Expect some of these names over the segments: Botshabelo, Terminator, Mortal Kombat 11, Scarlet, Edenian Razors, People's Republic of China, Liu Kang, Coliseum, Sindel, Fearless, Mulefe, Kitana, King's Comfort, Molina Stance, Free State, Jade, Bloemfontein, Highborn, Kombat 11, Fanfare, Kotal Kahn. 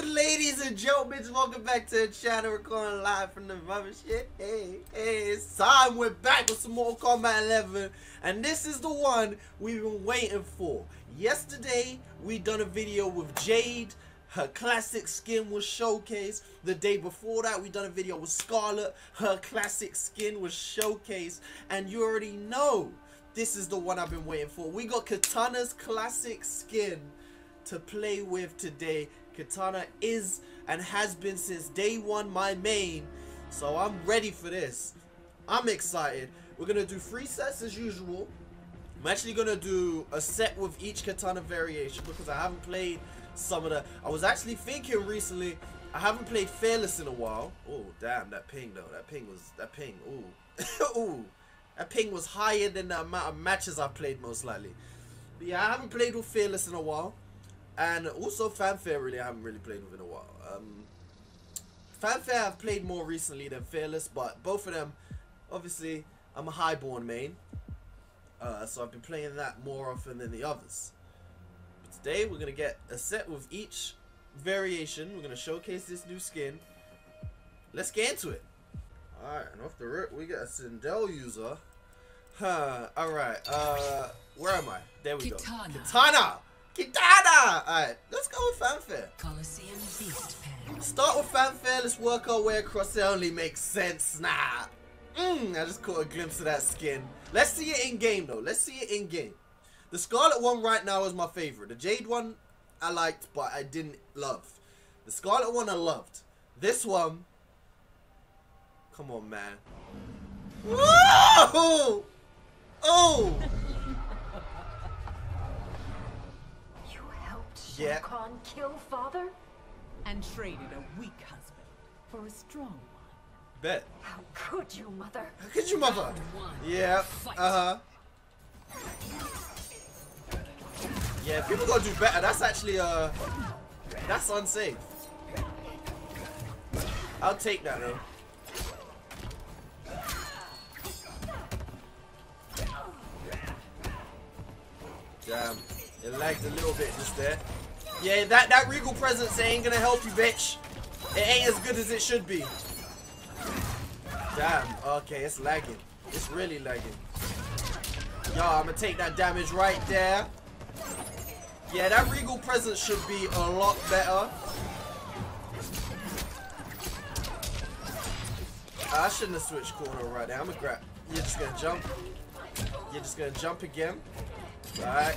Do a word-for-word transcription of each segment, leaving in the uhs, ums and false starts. good, ladies and gentlemen? Welcome back to the channel. We're going live from the mothership. Hey, hey, it's time. We're back with some more Kombat eleven, and this is the one we've been waiting for. Yesterday, we done a video with Jade. Her classic skin was showcased. The day before that, we done a video with Scarlet. Her classic skin was showcased, and you already know this is the one I've been waiting for. We got Kitana's classic skin to play with today. Kitana is and has been since day one my main, so I'm ready for this. I'm excited. We're gonna do three sets as usual. I'm actually gonna do a set with each Kitana variation because I haven't played some of the. I was actually thinking recently, I haven't played Fearless in a while. Oh damn, that ping though. That ping was that ping. Ooh, ooh, that ping was higher than the amount of matches I played most likely. But yeah, I haven't played with Fearless in a while. And also Fanfare, really, I haven't really played with in a while. Um, Fanfare I've played more recently than Fearless, but both of them, obviously, I'm a Highborn main. Uh, so I've been playing that more often than the others. But today, we're going to get a set with each variation. We're going to showcase this new skin. Let's get into it. Alright, and off the rip, we got a Sindel user. Huh, alright. Uh, where am I? There we Kitana. go. Kitana! Kitana! Alright, let's go with Fanfare. Coliseum beast pair. Start with Fanfare, let's work our way across. It only makes sense. Nah. Mmm, I just caught a glimpse of that skin. Let's see it in game though. Let's see it in game. The Scarlet one right now is my favorite. The Jade one I liked, but I didn't love. The Scarlet one I loved. This one. Come on, man. Whoa! Oh! Yeah. Khan kill father and traded a weak husband for a strong one. Bet. How could you, mother? How could you, mother? Yeah. Uh huh. Yeah. People gotta do better. That's actually uh, that's unsafe. I'll take that though. Damn. It lagged a little bit just there. Yeah, that, that regal presence ain't gonna help you, bitch. It ain't as good as it should be. Damn, okay, it's lagging. It's really lagging. Yo, I'm gonna take that damage right there. Yeah, that regal presence should be a lot better. I shouldn't have switched corner right there. I'm gonna grab. You're just gonna jump. You're just gonna jump again. Alright.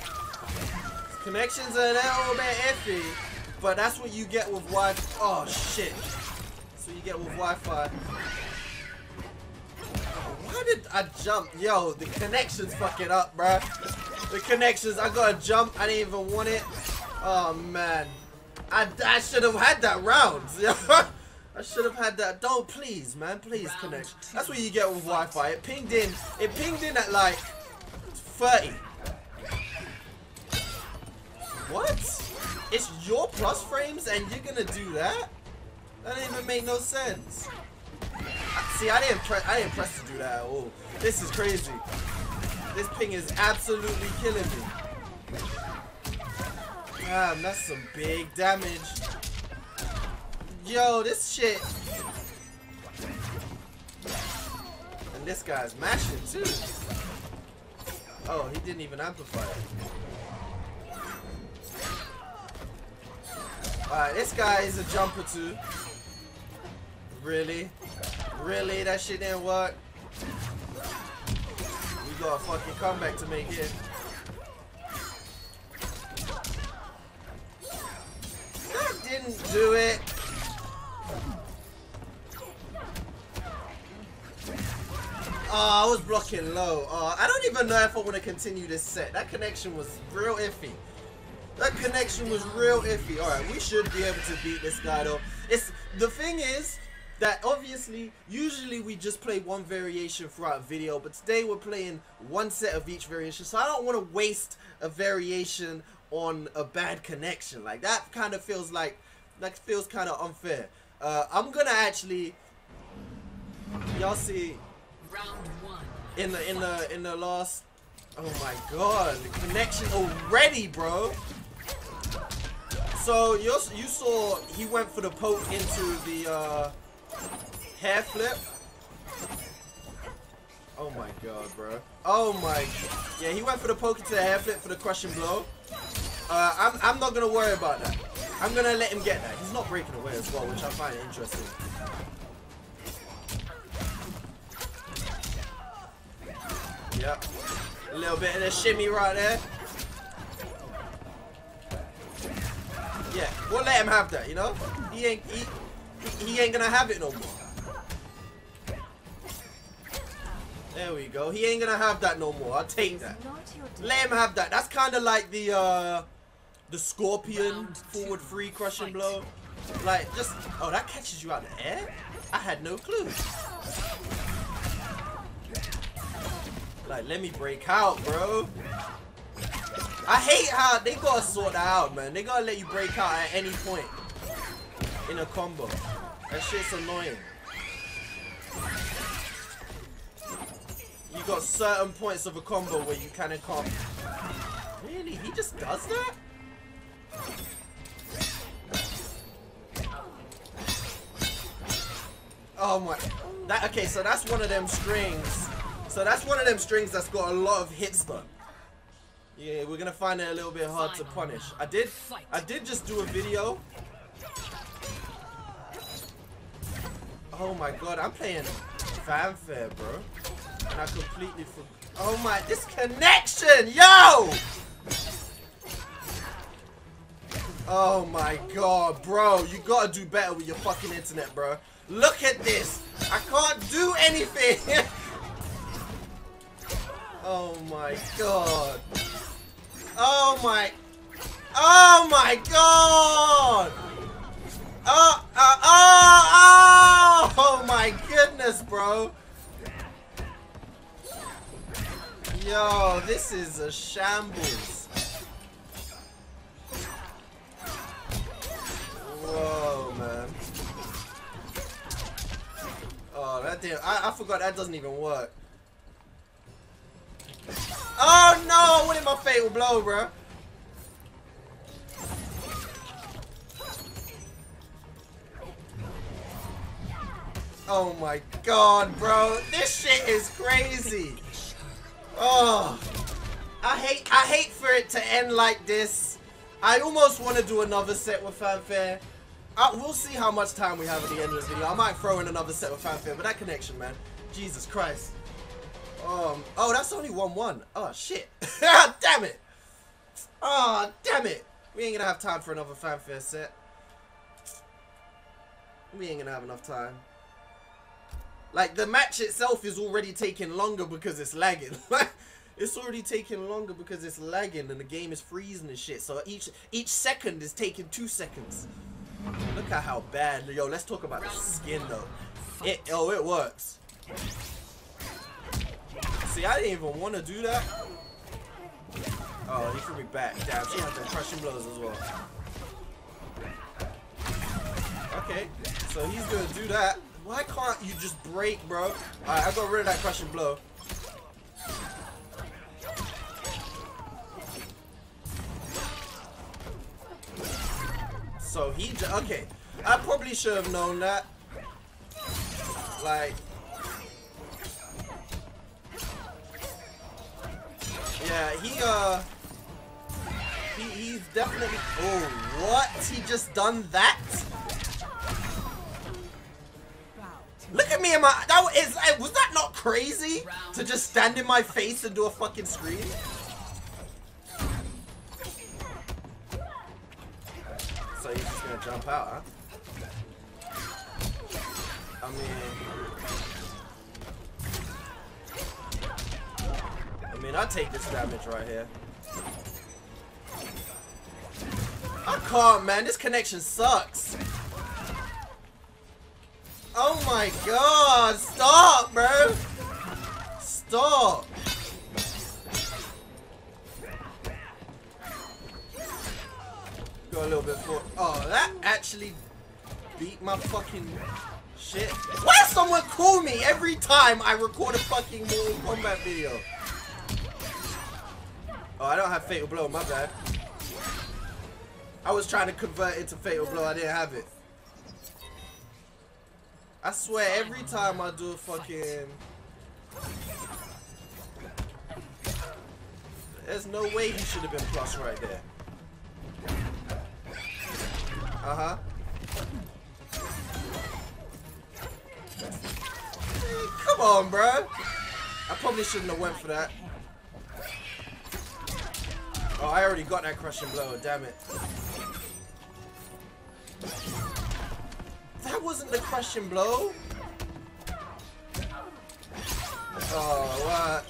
Connections are a little bit iffy, but that's what you get with Wi-Fi. Oh shit! So you get with Wi-Fi. Why did I jump? Yo, the connections fucking up, bruh. The connections. I gotta jump. I didn't even want it. Oh man, I I should have had that round. I should have had that. Don't please, man. Please connect. That's what you get with Wi-Fi. It pinged in. It pinged in at like thirty. What? It's your plus frames and you're gonna do that? That didn't even make no sense. See, I didn't press. I didn't press to do that at all. This is crazy. This ping is absolutely killing me. Damn, that's some big damage. Yo, this shit. And this guy's mashing too. Oh, he didn't even amplify it. Alright, this guy is a jumper too. Really? Really? That shit didn't work? We got a fucking comeback to make here. That didn't do it. Oh, I was blocking low. Oh, I don't even know if I want to continue this set. That connection was real iffy. That connection was real iffy. Alright, we should be able to beat this guy though. It's the thing is that obviously, usually we just play one variation throughout a video, but today we're playing one set of each variation, so I don't want to waste a variation on a bad connection. Like that kind of feels like, that feels kind of unfair. Uh, I'm gonna actually, y'all see, round one. In the in the in the last. Oh my god, the connection already, bro. So you you saw he went for the poke into the uh, hair flip. Oh my god, bro. Oh my. Yeah, he went for the poke into the hair flip for the crushing blow. Uh, I'm I'm not gonna worry about that. I'm gonna let him get that. He's not breaking away as well, which I find interesting. Yep. A little bit of a shimmy right there. Yeah, we'll let him have that, you know? He ain't he, he ain't gonna have it no more. There we go. He ain't gonna have that no more. I'll take that. Let him have that. That's kinda like the uh the scorpion forward free crushing blow. Like just oh, that catches you out of the air? I had no clue. Like, let me break out, bro. I hate how they gotta sort that out, man. They gotta let you break out at any point in a combo. That shit's annoying. You got certain points of a combo where you kinda can't. Really? He just does that? Oh my. That, okay, so that's one of them strings. So that's one of them strings that's got a lot of hits done. Yeah, we're gonna find it a little bit hard to punish. I did, I did just do a video. Oh my god, I'm playing Fanfare, bro, and I completely forgot. Oh my, this connection, yo! Oh my god, bro, you gotta do better with your fucking internet, bro. Look at this, I can't do anything. Oh my god. Oh my. Oh my god. Oh, uh, oh, oh, oh my goodness, bro. Yo, this is a shambles. Whoa, man. Oh, that didn't. I, I forgot that doesn't even work. Oh no! I wanted my fatal blow, bro. Oh my god, bro! This shit is crazy. Oh, I hate, I hate for it to end like this. I almost want to do another set with Fanfare. I, we'll see how much time we have at the end of this video. I might throw in another set with Fanfare, but that connection, man. Jesus Christ. Um, oh, that's only one one. Oh, shit. Damn it. Oh, damn it. We ain't gonna have time for another Fanfare set. We ain't gonna have enough time. Like, the match itself is already taking longer because it's lagging. It's already taking longer because it's lagging and the game is freezing and shit. So each each second is taking two seconds. Look at how bad. Yo, let's talk about the skin, though. It, oh, it works. See, I didn't even want to do that. Oh, he threw me back. Damn, she had the crushing blows as well. Okay, so he's going to do that. Why can't you just break, bro? Alright, I got rid of that crushing blow. So he just... Okay, I probably should have known that. Like... Yeah, he, uh, he, he's definitely, oh, what? He just done that? Look at me in my, that is, was that not crazy? To just stand in my face and do a fucking scream? So he's just gonna jump out, huh? I mean... I mean, I take this damage right here. I can't, man. This connection sucks. Oh my god. Stop, bro. Stop. Go a little bit forward. Oh, that actually beat my fucking shit. Why does someone call me every time I record a fucking Mortal Kombat video? Oh, I don't have fatal blow, my bad. I was trying to convert it to fatal blow. I didn't have it. I swear every time I do a fucking... There's no way he should have been plus right there. Uh-huh. Come on, bro. I probably shouldn't have went for that. Oh, I already got that crushing blow, damn it. That wasn't the crushing blow. Oh, what?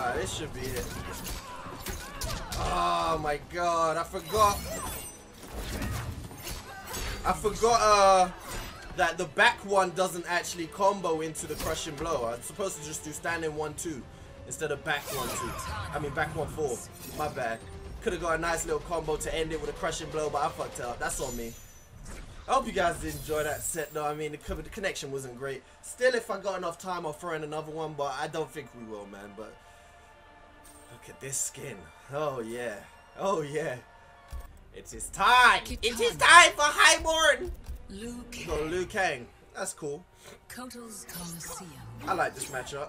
Alright, this should be it. Oh my god, I forgot. I forgot uh, that the back one doesn't actually combo into the crushing blow. I'm supposed to just do standing one two. Instead of back one two. I mean back one four. My bad. Could have got a nice little combo to end it with a crushing blow, but I fucked up. That's on me. I hope you guys did enjoy that set though. I mean, the, the connection wasn't great. Still, if I got enough time, I'll throw in another one, but I don't think we will, man. But look at this skin. Oh yeah. Oh yeah. It is time. It is time for Highborn. Liu Kang. Got Liu Kang. That's cool. Kotal's Coliseum. I like this matchup.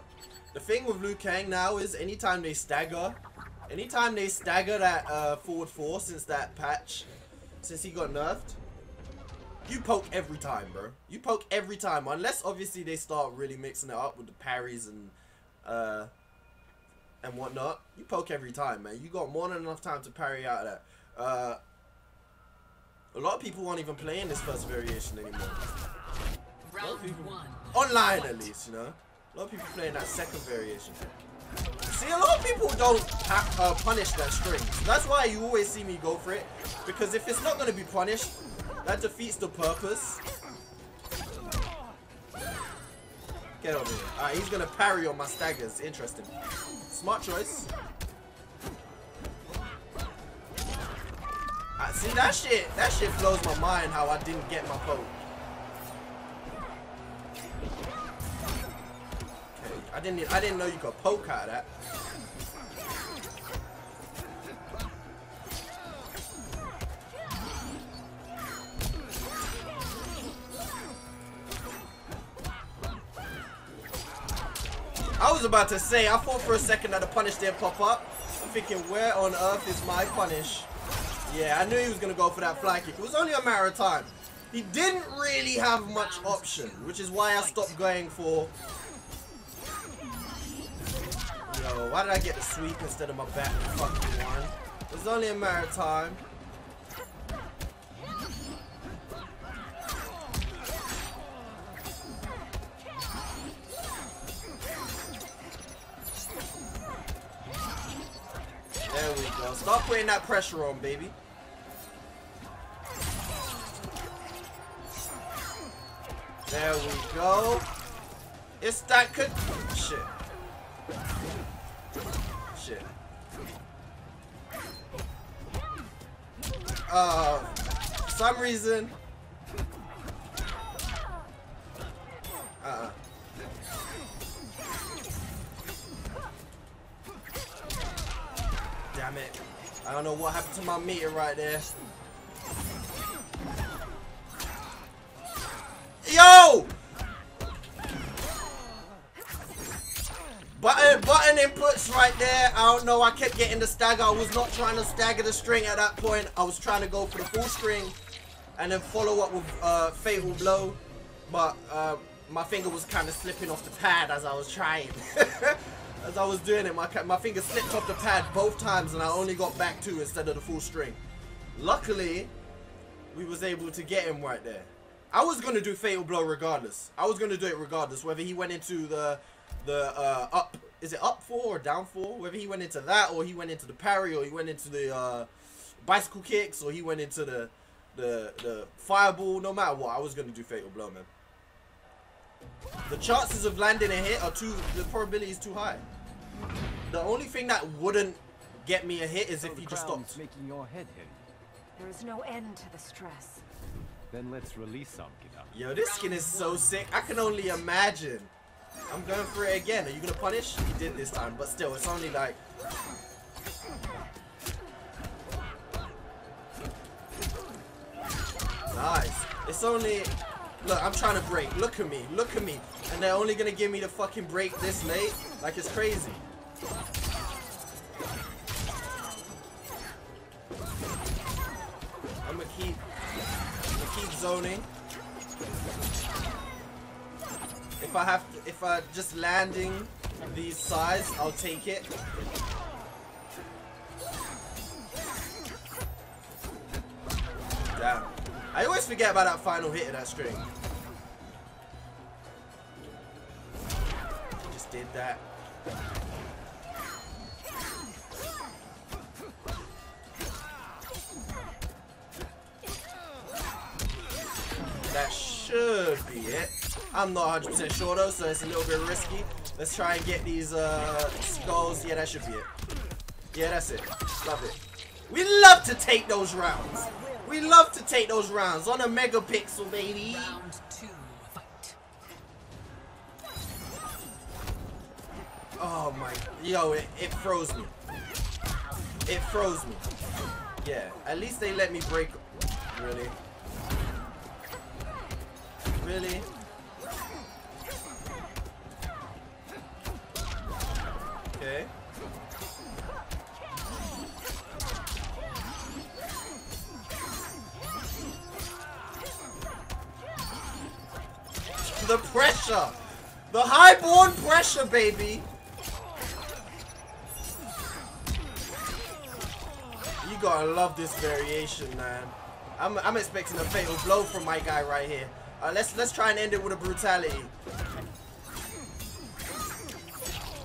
The thing with Liu Kang now is anytime they stagger, anytime they stagger that uh, forward four since that patch, since he got nerfed, you poke every time, bro. You poke every time, unless obviously they start really mixing it up with the parries and uh, and whatnot. You poke every time, man. You got more than enough time to parry out of that. Uh, a lot of people aren't even playing this first variation anymore. A lot of people, online at least, you know. A lot of people playing that second variation. See, a lot of people don't uh, punish their strings. That's why you always see me go for it. Because if it's not going to be punished, that defeats the purpose. Get over here. Alright, he's going to parry on my staggers. Interesting. Smart choice. Alright, see, that shit, that shit blows my mind how I didn't get my poke. I didn't I didn't know you could poke out of that. I was about to say, I thought for a second that the punish didn't pop up. I'm thinking, where on earth is my punish? Yeah, I knew he was gonna go for that fly kick. It was only a matter of time. He didn't really have much option, which is why I stopped going for... Yo, why did I get the sweep instead of my back fucking one? It's only a matter of time. There we go. Stop putting that pressure on, baby. There we go. It's that good shit. Shit. Uh, for some reason. Uh-uh. Damn it. I don't know what happened to my meter right there. Yo! Button, button inputs right there. I don't know. I kept getting the stagger. I was not trying to stagger the string at that point. I was trying to go for the full string and then follow up with uh, fatal blow. But uh, my finger was kind of slipping off the pad as I was trying. As I was doing it, my, my finger slipped off the pad both times and I only got back two instead of the full string. Luckily, we was able to get him right there. I was going to do fatal blow regardless. I was going to do it regardless, whether he went into the... The uh, up, is it up four or down four? Whether he went into that or he went into the parry or he went into the uh, bicycle kicks or he went into the, the the fireball, no matter what, I was going to do fatal blow, man. The chances of landing a hit are too, the probability is too high. The only thing that wouldn't get me a hit is so if he just stopped. Making your head heavy. There is no end to the stress. Then let's release some, Kitana. Yo, this skin is so sick. I can only imagine. I'm going for it again. Are you going to punish? He did this time, but still, it's only like... It's only... Look, I'm trying to break. Look at me. Look at me. And they're only going to give me the fucking break this late? Like, it's crazy. I'm going to keep... I'm going to keep zoning. If I have to... If I just landing these sides, I'll take it. Damn. I always forget about that final hit of that string. Just did that. That should be it. I'm not one hundred percent sure though, so it's a little bit risky. Let's try and get these uh, skulls. Yeah, that should be it. Yeah, that's it. Love it. We love to take those rounds. We love to take those rounds on a megapixel, baby. Round two, fight. Oh my, yo, it, it froze me. It froze me. Yeah, at least they let me break. Really? Really? Okay. The pressure! The Highborn pressure, baby! You gotta love this variation, man. I'm, I'm expecting a fatal blow from my guy right here. Uh, let's let's try and end it with a brutality.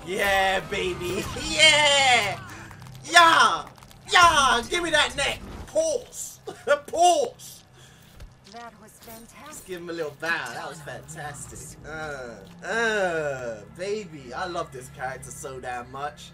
Yeah, baby! Yeah! Yeah! Yeah! Give me that neck! Pause! Pause! That was fantastic. Just give him a little bow. That was fantastic. Uh, uh, baby, I love this character so damn much.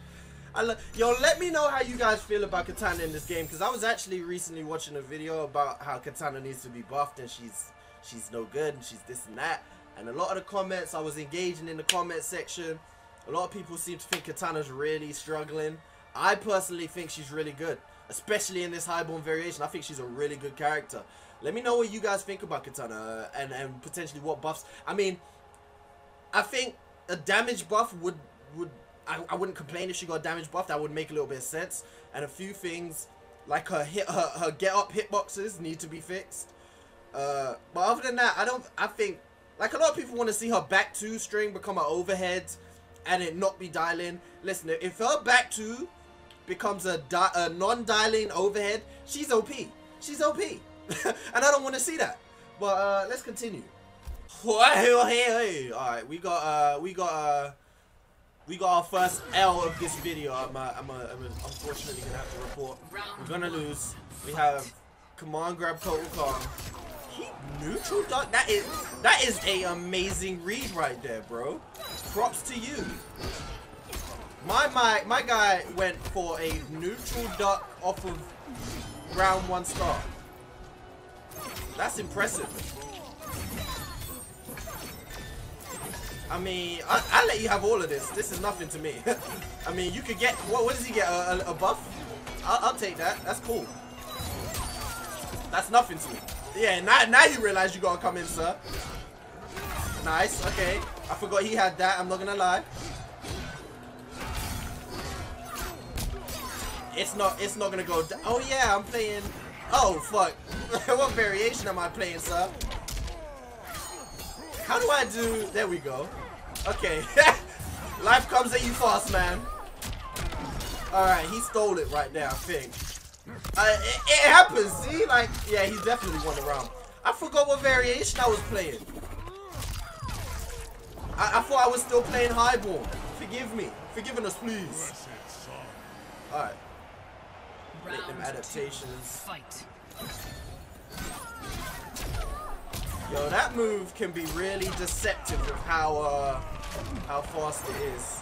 I love. Yo, let me know how you guys feel about Kitana in this game, because I was actually recently watching a video about how Kitana needs to be buffed and she's she's no good and she's this and that. And a lot of the comments, I was engaging in the comment section. A lot of people seem to think Kitana's really struggling. I personally think she's really good, especially in this Highborn variation. I think she's a really good character. Let me know what you guys think about Kitana and, and potentially what buffs. I mean, I think a damage buff would... would I, I wouldn't complain if she got a damage buff. That would make a little bit of sense. And a few things, like her hit, her, her get-up hitboxes need to be fixed. Uh, but other than that, I don't... I think... Like, a lot of people want to see her back two string become an overhead and it not be dialing. Listen, if her back two becomes a, di a non-dialing overhead, she's O P. She's O P. And I don't want to see that, but uh, let's continue. All right, we got uh, we got uh, we got our first L of this video. I'm uh, I'm, uh, I'm unfortunately gonna have to report. We're gonna lose. We have command grab Kotal Kahn. He neutral duck. That is that is a amazing read right there, bro. Props to you. My my my guy went for a neutral duck off of round one star. That's impressive. I mean, I, I'll let you have all of this. This is nothing to me. I mean, you could get... What, what does he get? A, a, a buff? I'll, I'll take that. That's cool. That's nothing to me. Yeah, now, now you realize you gotta come in, sir. Nice. Okay. I forgot he had that. I'm not gonna lie. It's not, it's not gonna go... Oh, yeah. I'm playing... Oh, fuck. What variation am I playing, sir? How do I do... There we go. Okay. Life comes at you fast, man. Alright, he stole it right there, I think. Uh, it, it happens, see? Like, yeah, he definitely won the round. I forgot what variation I was playing. I, I thought I was still playing Highborn. Forgive me. Forgiving us, please. Alright. Make them adaptations. Yo, that move can be really deceptive with how uh, how fast it is.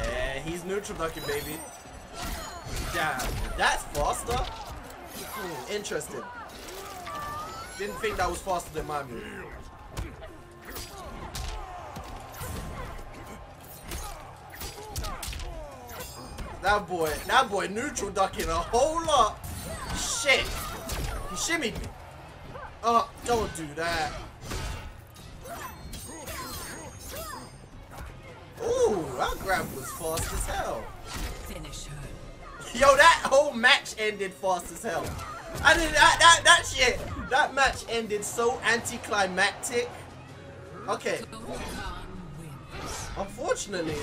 Yeah, he's neutral ducking, baby. Damn, that's faster. Ooh, interesting. Didn't think that was faster than my move. That boy, that boy neutral ducking a whole lot. Shit. He shimmied me. Oh, don't do that. Ooh, that grab was fast as hell. Finish her. Yo, that whole match ended fast as hell. I didn't, that, that, that shit, that match ended so anticlimactic. Okay. Unfortunately,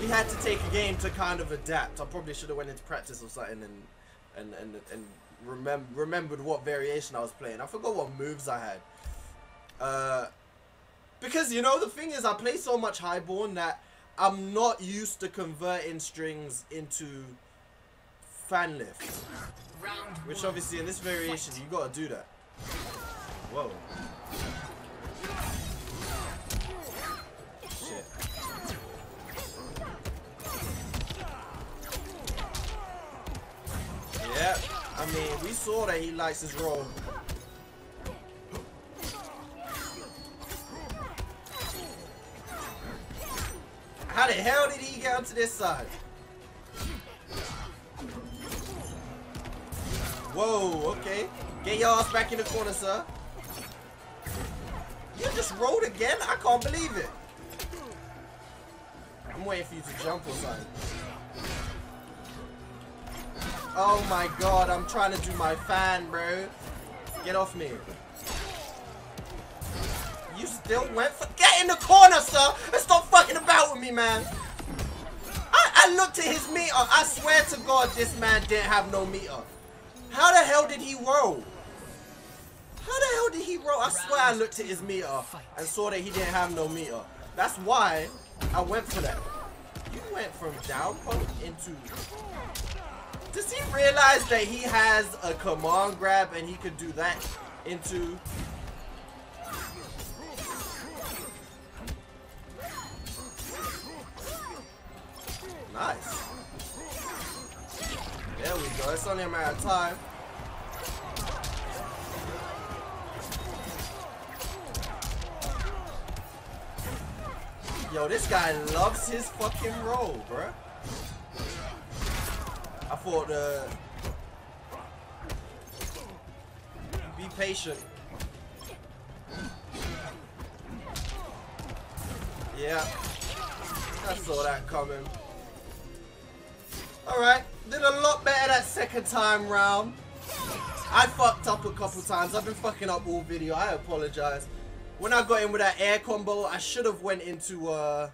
we had to take a game to kind of adapt. I probably should have went into practice or something and and and, and remem remembered what variation I was playing. I forgot what moves I had. Uh, because, you know, the thing is, I play so much Highborn that I'm not used to converting strings into fan lift. Which obviously in this variation, you gotta do that. Whoa. Shit. Yeah, I mean, we saw that he likes his roll. How the hell did he get onto this side? Whoa, okay. Get your ass back in the corner, sir. You just rolled again? I can't believe it. I'm waiting for you to jump or something. Oh my god, I'm trying to do my fan, bro. Get off me. You still went for- Get in the corner, sir! And stop fucking about with me, man! I, I looked at his meter. I swear to god this man didn't have no meter. How the hell did he roll? How the hell did he roll? I swear I looked at his meter and saw that he didn't have no meter. That's why I went for that. You went from down poke into... Does he realize that he has a command grab and he could do that into... Nice. There we go, it's only a matter of time. Yo, this guy loves his fucking roll, bruh. I thought, uh... be patient. Yeah. I saw that coming. Alright, did a lot better that second time round. I fucked up a couple times. I've been fucking up all video. I apologize. When I got in with that air combo, I should have went into uh,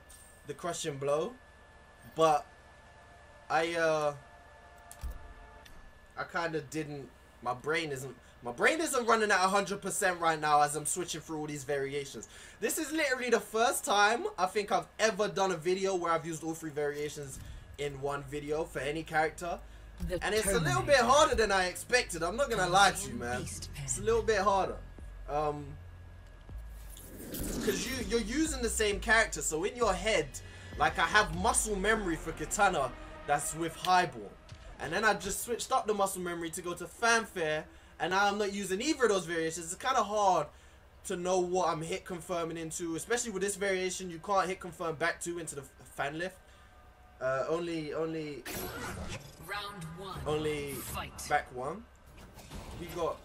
the crushing blow. But I uh, I kind of didn't. My brain isn't. My brain isn't running at one hundred percent right now as I'm switching through all these variations. This is literally the first time I think I've ever done a video where I've used all three variations in one video for any character, the and it's Terminator. A little bit harder than I expected. I'm not gonna lie to you, man. It's a little bit harder, um, because you you're using the same character, so in your head, like I have muscle memory for Kitana that's with Highborn, and then I just switched up the muscle memory to go to Fanfare, and now I'm not using either of those variations. It's kind of hard to know what I'm hit confirming into, especially with this variation. You can't hit confirm back to into the fan lift. Uh, only, only, round one. Only Fight. Back one. We got,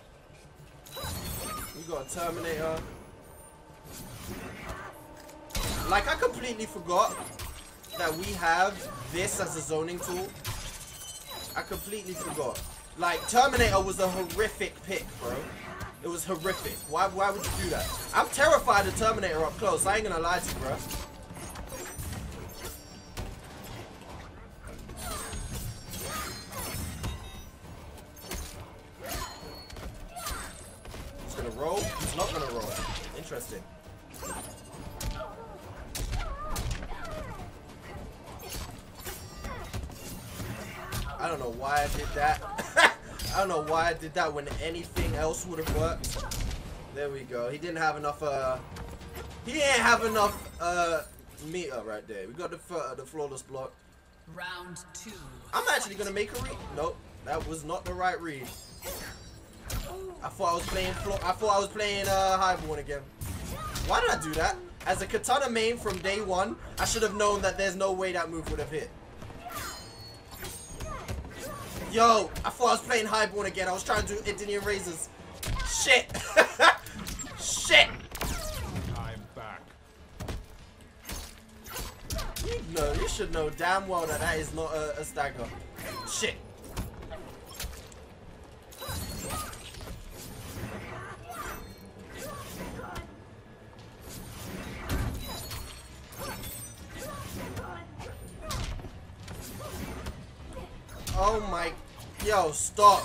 we got a Terminator. Like I completely forgot that we have this as a zoning tool. I completely forgot. Like Terminator was a horrific pick, bro. It was horrific. Why, why would you do that? I'm terrified of Terminator up close. I ain't gonna lie to you, bro. Roll? He's not gonna roll. Interesting. I don't know why I did that. I don't know why I did that when anything else would have worked. There we go. He didn't have enough. Uh, he didn't have enough uh, meter right there. We got the uh, the flawless block. Round two. I'm actually gonna make a read. Nope, that was not the right read. I thought I was playing. I thought I was playing uh, Highborn again. Why did I do that? As a Kitana main from day one, I should have known that there's no way that move would have hit. Yo, I thought I was playing Highborn again. I was trying to do Edenian Razors. Shit. Shit. I'm back. You know, you should know damn well that that is not a, a stagger. Shit. Oh my, yo, stop.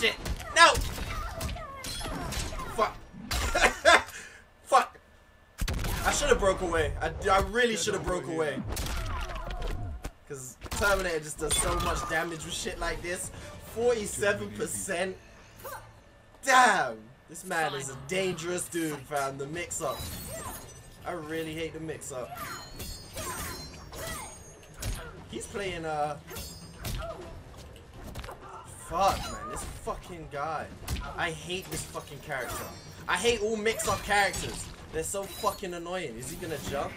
Shit, no. Fuck. Fuck. I should have broke away. I, I really should have broke away. Because Terminator just does so much damage with shit like this. forty-seven percent. Damn. This man is a dangerous dude, fam. The mix-up. I really hate the mix-up. He's playing, uh... fuck, man. This fucking guy. I hate this fucking character. I hate all mix-up characters. They're so fucking annoying. Is he gonna jump?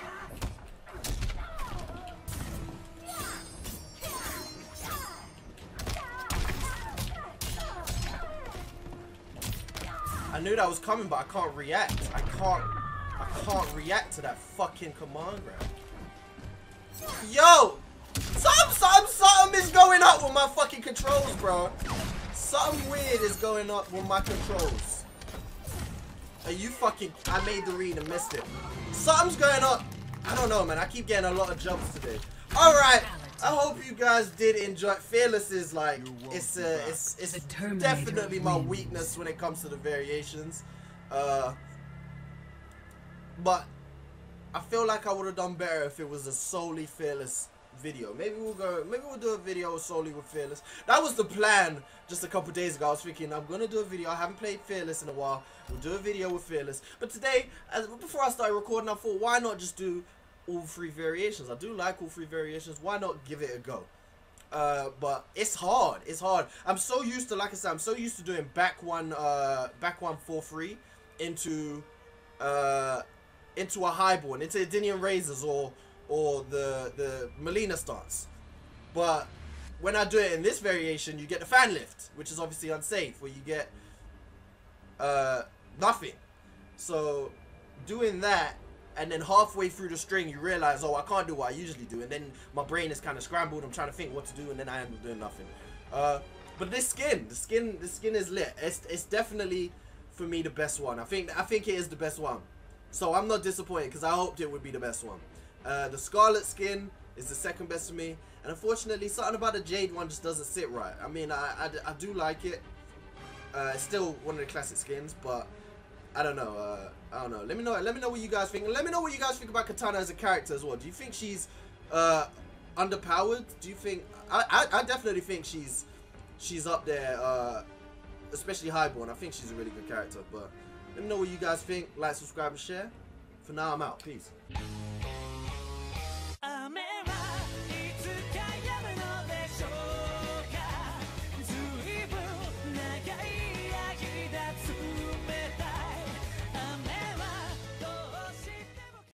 I knew that was coming, but I can't react. I can't, I can't react to that fucking command grab. Yo! Something, something, something is going up with my fucking controls, bro. Something weird is going up with my controls. Are you fucking... I made the read and missed it. Something's going up. I don't know, man. I keep getting a lot of jumps today. Alright. I hope you guys did enjoy. Fearless is like, it's uh, it's it's definitely my weakness when it comes to the variations, uh, but I feel like I would have done better if it was a solely Fearless video. Maybe we'll go, maybe we'll do a video solely with Fearless. That was the plan just a couple days ago. I was thinking I'm gonna do a video. I haven't played Fearless in a while. We'll do a video with Fearless. But today, as before I started recording, I thought, why not just do all three variations? I do like all three variations. Why not give it a go? Uh, but it's hard. It's hard. I'm so used to, like I said, I'm so used to doing back one, uh, back one four three into, uh, into a Highborn, into Edenian Razors or or the the Molina Stance. But when I do it in this variation, you get the fan lift, which is obviously unsafe, where you get uh, nothing. So doing that. And then halfway through the string, you realize, oh, I can't do what I usually do. And then my brain is kind of scrambled. I'm trying to think what to do, and then I end up doing nothing. Uh, but this skin, the skin, the skin is lit. It's it's definitely for me the best one. I think I think it is the best one. So I'm not disappointed because I hoped it would be the best one. Uh, the Scarlet skin is the second best for me, and unfortunately, something about the Jade one just doesn't sit right. I mean, I I, I do like it. Uh, it's still one of the classic skins, but I don't know. Uh, I don't know. Let me know. Let me know what you guys think. Let me know what you guys think about Kitana as a character as well. Do you think she's uh, underpowered? Do you think? I, I I definitely think she's she's up there, uh, especially Highborn. I think she's a really good character. But let me know what you guys think. Like, subscribe, and share. For now, I'm out. Peace.